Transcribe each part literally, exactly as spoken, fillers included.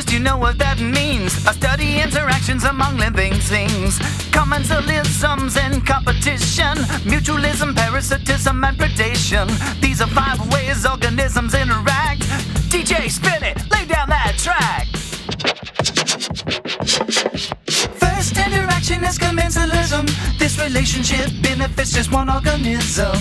just you know what that means. I study interactions among living things, commensalisms and competition, mutualism, parasitism and predation. These are five ways organisms interact. D J, spin it, lay down that track. First interaction is commensalism. This relationship benefits just one organism,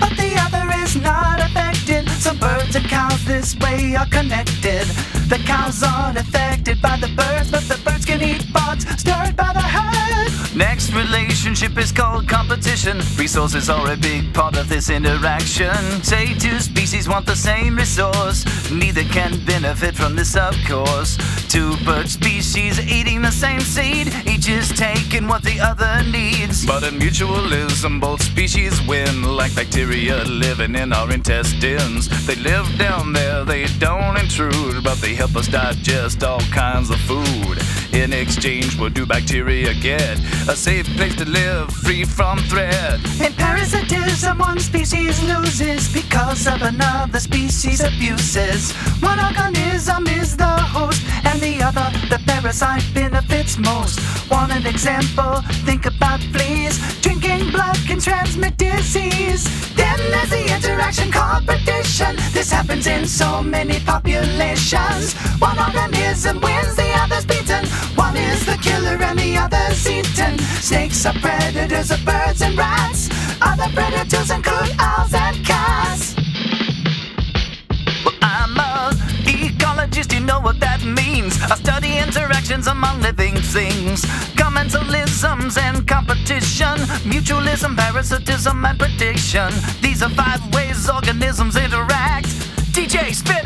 but the other is not affected. Some birds and cows this way are connected. The cows aren't affected by the birds, but the birds can eat bugs stirred by the herd. Next relationship is called competition. Resources are a big part of this interaction. Say two species want the same resource, neither can benefit from this, of course. Two bird species eating the same seed, each is taking what the other needs. But in mutualism, both species win, like bacteria living in our intestines. They live down there, they don't intrude, but they help us digest all kinds of food. In exchange, what do bacteria get? A safe place to live, free from threat. In parasitism, one species loses because of another species' abuses. One organism is the host, and the other, the parasite, benefits most. Want an example? Think about fleas. Drinking blood can transmit disease. Then there's the interaction called predation. This happens in so many populations. One organism wins, the other's beaten. One is the killer and the other's eaten. Snakes are predators of birds and rats. Other predators include owls and cats. Well, I'm an ecologist, you know what that means. I study interactions among living things, commensalisms and competition, mutualism, parasitism and predation. These are five ways organisms interact. D J, spin it!